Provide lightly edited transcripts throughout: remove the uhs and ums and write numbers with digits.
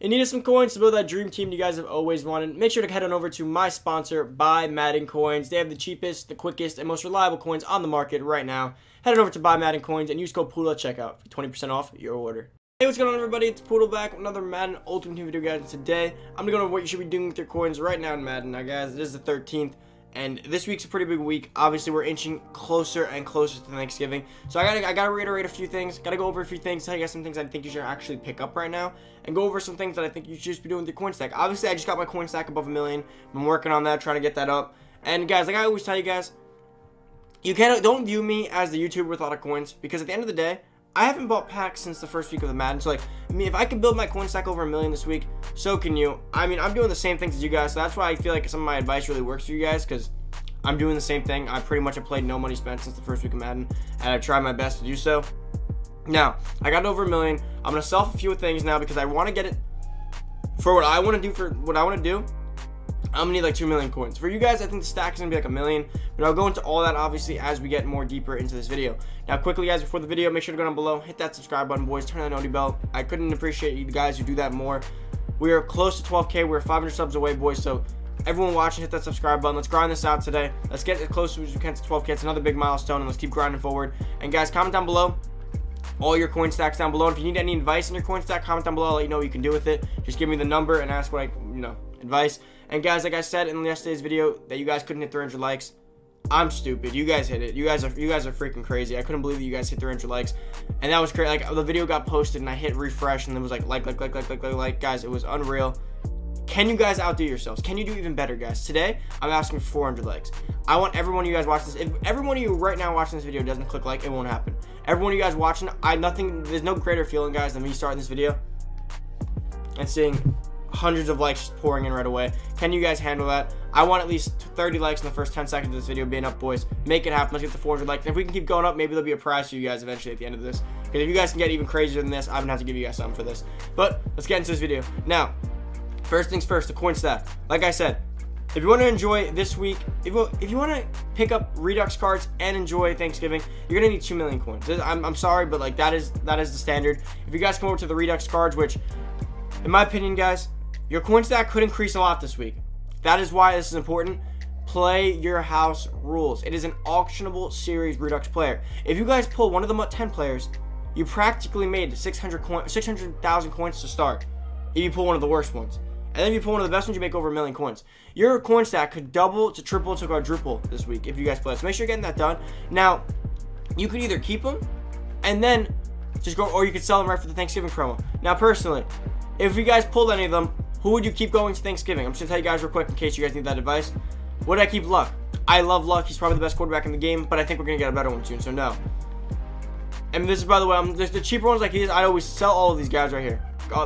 In need of some coins to build that dream team you guys have always wanted, make sure to head on over to my sponsor, Buy Madden Coins. They have the cheapest, the quickest, and most reliable coins on the market right now. Head on over to Buy Madden Coins and use code Poodle at checkout for 20% off your order. Hey, what's going on, everybody? It's Poodle back with another Madden Ultimate Team video, guys. Today, I'm going to go over what you should be doing with your coins right now in Madden. Now, guys, it is the 13th. And this week's a pretty big week. Obviously, we're inching closer and closer to Thanksgiving. So I gotta reiterate a few things. Gotta go over a few things. Tell you guys some things I think you should actually pick up right now, and go over some things that I think you should just be doing with your coin stack. Obviously, I just got my coin stack above 1 million. Been working on that, trying to get that up. And guys, like I always tell you guys, don't view me as the YouTuber with a lot of coins, because at the end of the day, I haven't bought packs since the first week of the Madden. So, like, I mean, if I can build my coin stack over 1 million this week, so can you. I mean, I'm doing the same things as you guys, so that's why I feel like some of my advice really works for you guys, because I'm doing the same thing. I pretty much have played no money spent since the first week of Madden, and I've tried my best to do so. Now, I got over 1 million. I'm going to sell a few things now, because I want to get it for what I want to do. I'm gonna need like 2 million coins. For you guys, I think the stack is gonna be like 1 million, but I'll go into all that obviously as we get more deeper into this video. Now, quickly, guys, before the video, make sure to go down below, hit that subscribe button, boys. Turn on the noty bell. I couldn't appreciate you guys who do that more. We are close to 12K. We're 500 subs away, boys. So everyone watching, hit that subscribe button. Let's grind this out today. Let's get as close as we can to 12K. It's another big milestone, and let's keep grinding forward. And guys, comment down below all your coin stacks down below. And if you need any advice in your coin stack, comment down below. I'll let you know what you can do with it. Just give me the number and ask what advice. And guys, like I said in yesterday's video, that you guys couldn't hit 300 likes. I'm stupid. You guys hit it. You guys are freaking crazy. I couldn't believe that you guys hit 300 likes, and that was crazy. Like, the video got posted, and I hit refresh, and it was like. Guys, it was unreal. Can you guys outdo yourselves? Can you do even better, guys? Today, I'm asking for 400 likes. I want everyone of you guys watching this. If everyone of you right now watching this video doesn't click like, it won't happen. Everyone of you guys watching, there's no greater feeling, guys, than me starting this video and seeing hundreds of likes just pouring in right away. Can you guys handle that? I want at least 30 likes in the first 10 seconds of this video being up, boys. Make it happen. Let's get the 400 likes. And if we can keep going up, maybe there'll be a prize for you guys eventually at the end of this. Because if you guys can get even crazier than this, I'm gonna have to give you guys something for this. But let's get into this video. Now, first things first, the coin stack. Like I said, if you want to enjoy this week, if you want to pick up Redux cards and enjoy Thanksgiving, you're gonna need 2 million coins. I'm sorry, but like that is the standard. If you guys come over to the Redux cards, which, in my opinion, guys, your coin stack could increase a lot this week. That is why this is important. Play your house rules. It is an auctionable series Redux player. If you guys pull one of the 10 players, you practically made 600,000 coins to start. If you pull one of the worst ones, and then if you pull one of the best ones, you make over 1 million coins. Your coin stack could double to triple to quadruple this week if you guys play. So make sure you're getting that done. Now, you could either keep them and then just go, or you could sell them right for the Thanksgiving promo. Now, personally, if you guys pulled any of them, who would you keep going to Thanksgiving? I'm just going to tell you guys real quick in case you guys need that advice. Would I keep Luck? I love Luck. He's probably the best quarterback in the game, but I think we're going to get a better one soon, so no. And this is, by the way, the cheaper ones like these, I always sell all of these guys right here.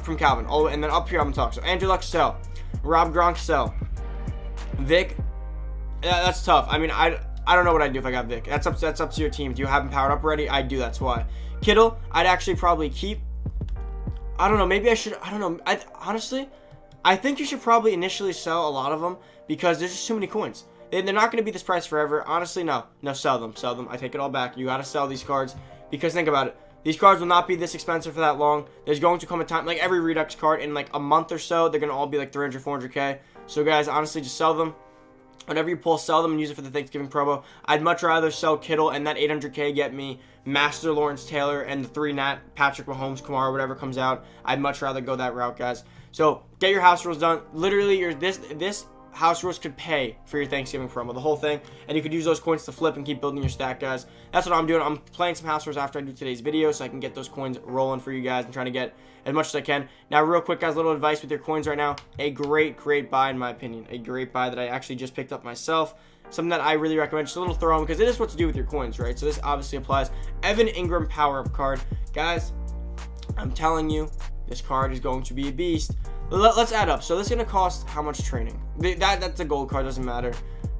From Calvin. All, and then up here, I'm going to talk. So Andrew Luck, sell. Rob Gronk, sell. Vic, that's tough. I mean, I don't know what I'd do if I got Vic. That's up to your team. Do you have him powered up already? I do, that's why. Kittle, I'd actually probably keep. I don't know. Maybe I should. I don't know. Honestly, I think you should probably initially sell a lot of them, because there's just too many coins. They're not going to be this price forever. Honestly, no. No, sell them. Sell them. I take it all back. You got to sell these cards, because think about it. These cards will not be this expensive for that long. There's going to come a time, like every Redux card, in like a month or so, they're going to all be like 300, 400K. So, guys, honestly, just sell them. Whenever you pull, sell them and use it for the Thanksgiving promo. I'd much rather sell Kittle and that 800K get me Master Lawrence Taylor and the 3-nat Patrick Mahomes, Kamara, whatever comes out. I'd much rather go that route, guys. So get your house rules done. Literally, this house rules could pay for your Thanksgiving promo, the whole thing, and you could use those coins to flip and keep building your stack, guys. That's what I'm doing. I'm playing some house rules after I do today's video, so I can get those coins rolling for you guys and trying to get as much as I can. Now, real quick, guys, a little advice with your coins right now. A great buy, in my opinion, a great buy that I actually just picked up myself. Something that I really recommend. Just a little throw in, because it is what to do with your coins, right? So this obviously applies. Evan Ingram power up card, guys. I'm telling you, this card is going to be a beast. Let's add up. So this is going to cost how much training? That's a gold card. Doesn't matter.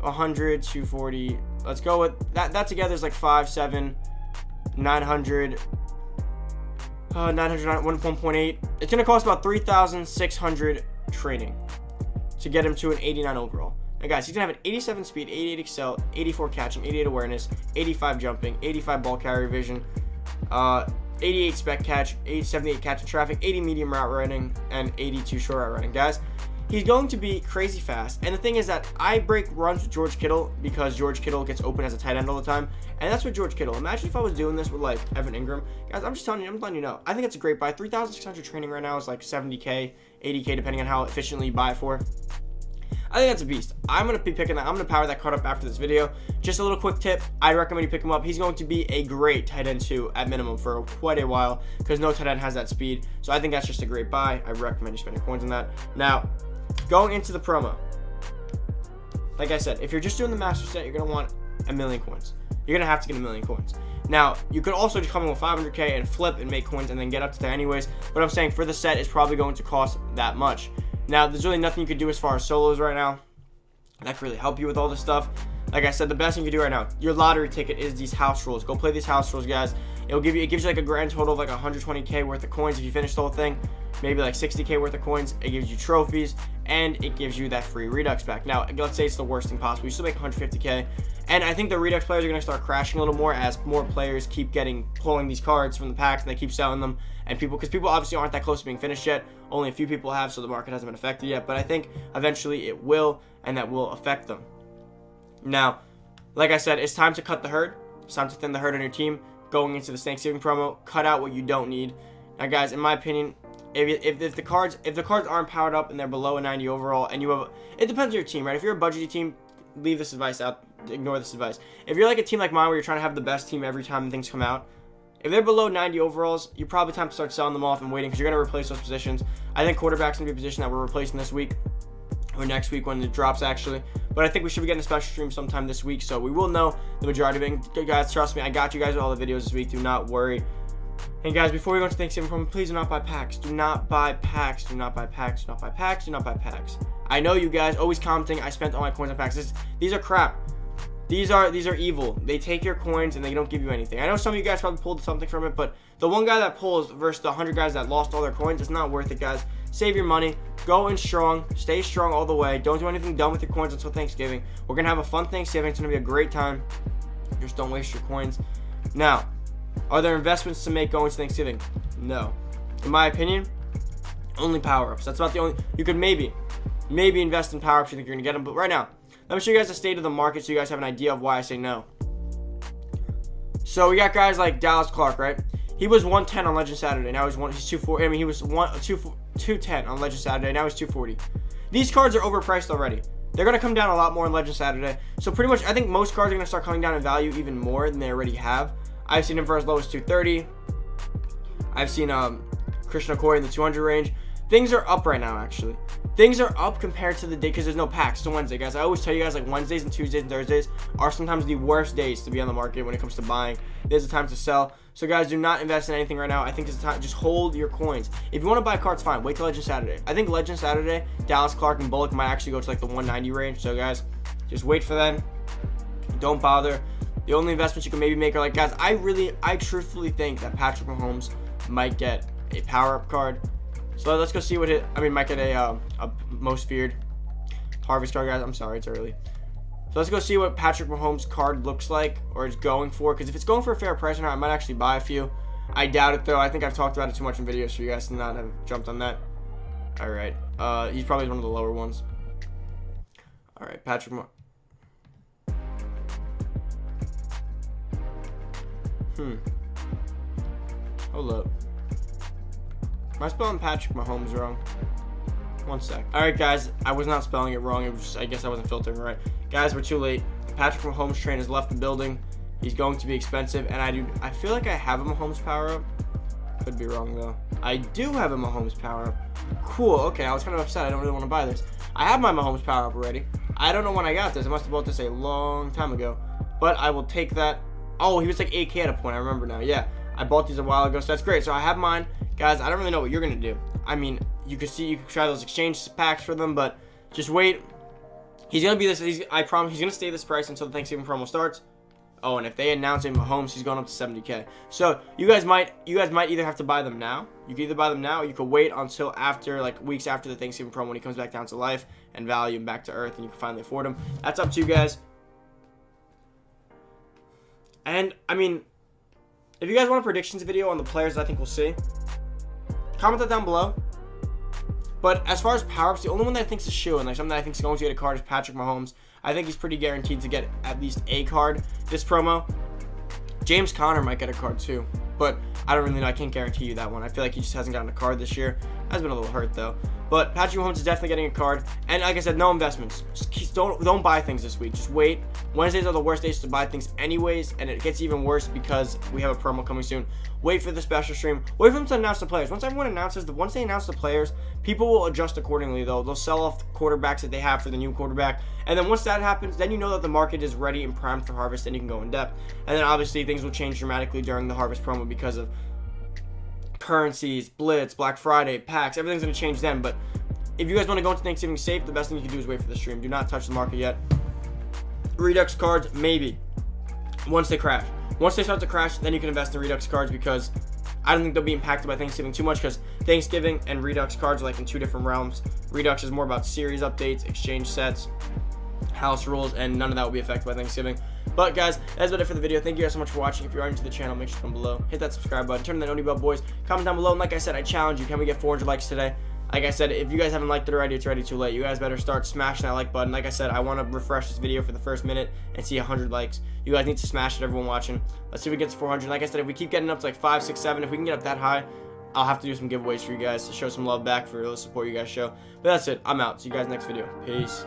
100, 240. Let's go with that. That together is like 5, 7, 900. 900, 1.8. It's going to cost about 3,600 training to get him to an 89 overall. Now, guys, he's going to have an 87 speed, 88 excel, 84 catching, 88 awareness, 85 jumping, 85 ball carrier vision, 88 spec catch, 78 catch in traffic, 80 medium route running, and 82 short route running. Guys, he's going to be crazy fast. And the thing is that I break runs with George Kittle because George Kittle gets open as a tight end all the time. And that's with George Kittle. Imagine if I was doing this with like Evan Ingram. Guys, I'm just telling you, I'm letting you know. I think it's a great buy. 3,600 training right now is like 70K, 80K, depending on how efficiently you buy it for. I think that's a beast. I'm going to be picking that. I'm going to power that card up after this video. Just a little quick tip. I recommend you pick him up. He's going to be a great tight end too, at minimum, for quite a while, because no tight end has that speed. So I think that's just a great buy. I recommend you spend your coins on that. Now, going into the promo, like I said, if you're just doing the master set, you're going to want 1,000,000 coins. You're going to have to get 1,000,000 coins. Now, you could also just come in with 500K and flip and make coins and then get up to that anyways. But I'm saying for the set, it's probably going to cost that much. Now, there's really nothing you could do as far as solos right now that could really help you with all this stuff. Like I said, the best thing you can do right now, your lottery ticket, is these house rules. Go play these house rules, guys. It gives you like a grand total of like 120K worth of coins if you finish the whole thing, maybe like 60K worth of coins. It gives you trophies, and it gives you that free Redux back. Now, let's say it's the worst thing possible. You still make 150K, and I think the Redux players are going to start crashing a little more as more players keep pulling these cards from the packs, and they keep selling them, and because people obviously aren't that close to being finished yet. Only a few people have, so the market hasn't been affected yet, but I think eventually it will, and that will affect them. Now, like I said, it's time to cut the herd. It's time to thin the herd on your team. Going into the Thanksgiving promo, cut out what you don't need. Now, guys, in my opinion, if the cards aren't powered up and they're below a 90 overall, and you have, it depends on your team, right? If you're a budgety team, leave this advice out. Ignore this advice. If you're like a team like mine where you're trying to have the best team every time things come out, if they're below 90 overalls, you're probably time to start selling them off and waiting, because you're going to replace those positions. I think quarterback's going to be a position that we're replacing this week, or next week when it drops, actually. But I think we should be getting a special stream sometime this week, so we will know the majority of it. Guys, trust me, I got you guys with all the videos this week. Do not worry. And guys, before we go into Thanksgiving promo, please do not buy packs. Do not buy packs. Do not buy packs. Do not buy packs. Do not buy packs. I know you guys always commenting, I spent all my coins on packs. These are crap. These are evil. They take your coins and they don't give you anything. I know some of you guys probably pulled something from it, but the one guy that pulls versus the 100 guys that lost all their coins, it's not worth it, guys. Save your money. Go in strong. Stay strong all the way. Don't do anything dumb with your coins until Thanksgiving. We're going to have a fun Thanksgiving. It's going to be a great time. Just don't waste your coins. Now, are there investments to make going to Thanksgiving? No. In my opinion, only power-ups. That's about the only... You could maybe invest in power-ups. You think you're going to get them, but right now, let me show you guys the state of the market so you guys have an idea of why I say no. So we got guys like Dallas Clark, right? He was 110 on Legend Saturday. Now he's 240. I mean, he was 210 on Legend Saturday. Now he's 240. These cards are overpriced already. They're going to come down a lot more on Legend Saturday. So pretty much, I think most cards are going to start coming down in value even more than they already have. I've seen him for as low as 230. I've seen Christian McCoy in the 200 range. Things are up right now, actually. Things are up compared to the day, because there's no packs. So Wednesday, guys, I always tell you guys, like, Wednesdays and Tuesdays and Thursdays are sometimes the worst days to be on the market when it comes to buying. There's the time to sell. So guys, do not invest in anything right now. I think it's time, just hold your coins. If you want to buy cards, fine, wait till Legend Saturday. I think Legend Saturday, Dallas Clark and Bullock might actually go to like the 190 range. So guys, just wait for them. Don't bother. The only investments you can maybe make are, like, guys, I truthfully think that Patrick Mahomes might get a power-up card. So let's go see what it, I mean, might get a most feared harvest card, guys. I'm sorry, it's early. So let's go see what Patrick Mahomes card looks like, or is going for, because if it's going for a fair price or not, I might actually buy a few. I doubt it, though. I think I've talked about it too much in videos for you guys to not have jumped on that. All right. He's probably one of the lower ones. All right, Patrick Mahomes. Hold up. Am I spelling Patrick Mahomes wrong? One sec. All right, guys. I was not spelling it wrong. It was just, I guess I wasn't filtering right. Guys, we're too late. The Patrick Mahomes train has left the building. He's going to be expensive, and I feel like I have a Mahomes power-up. Could be wrong, though. I do have a Mahomes power-up. Cool. Okay, I was kind of upset. I don't really want to buy this. I have my Mahomes power-up already. I don't know when I got this. I must have bought this a long time ago, but I will take that. Oh, he was like 8K at a point. I remember now. Yeah, I bought these a while ago, so that's great. So I have mine. Guys, I don't really know what you're going to do. I mean, you can see, you can try those exchange packs for them, but just wait. He's going to be this, I promise, he's going to stay this price until the Thanksgiving promo starts. Oh, and if they announce him Mahomes, he's going up to 70K. So you guys might either have to buy them now. You can either buy them now, or you could wait until after, like, weeks after the Thanksgiving promo when he comes back down to life and value and back to earth, and you can finally afford him. That's up to you guys. And, I mean, If you guys want a predictions video on the players I think we'll see, comment that down below. But as far as power-ups, the only one that I think is a shoe and like something that I think is going to get a card is Patrick Mahomes. I think he's pretty guaranteed to get at least a card this promo. James Conner might get a card too, but I don't really know. I can't guarantee you that one. I feel like he just hasn't gotten a card this year. Has been a little hurt though. But Patrick Mahomes is definitely getting a card. And like I said, no investments. Just don't buy things this week. Just wait. Wednesdays are the worst days to buy things anyways, and it gets even worse because we have a promo coming soon. Wait for the special stream. Wait for them to announce the players. Once they announce the players, people will adjust accordingly though. They'll sell off the quarterbacks that they have for the new quarterback. And then once that happens, then you know that the market is ready and primed for harvest and you can go in depth. And then obviously things will change dramatically during the harvest promo because of currencies, blitz, Black Friday, packs, everything's going to change then. But if you guys want to go into Thanksgiving safe, the best thing you can do is wait for the stream. Do not touch the market yet. Redux cards, maybe. Once they crash. Once they start to crash, then you can invest in Redux cards because I don't think they'll be impacted by Thanksgiving too much because Thanksgiving and Redux cards are like in two different realms. Redux is more about series updates, exchange sets, house rules, and none of that will be affected by Thanksgiving. But guys, that's about it for the video. Thank you guys so much for watching. If you are new to the channel, make sure to come below, hit that subscribe button, turn on that noti bell, boys. Comment down below, and like I said, I challenge you. Can we get 400 likes today? Like I said, if you guys haven't liked it already, it's already too late. You guys better start smashing that like button. Like I said, I want to refresh this video for the first minute and see 100 likes. You guys need to smash it, everyone watching. Let's see if we get to 400. Like I said, if we keep getting up to like 5, 6, 7, if we can get up that high, I'll have to do some giveaways for you guys to show some love back for the support you guys show. But that's it. I'm out. See you guys next video. Peace.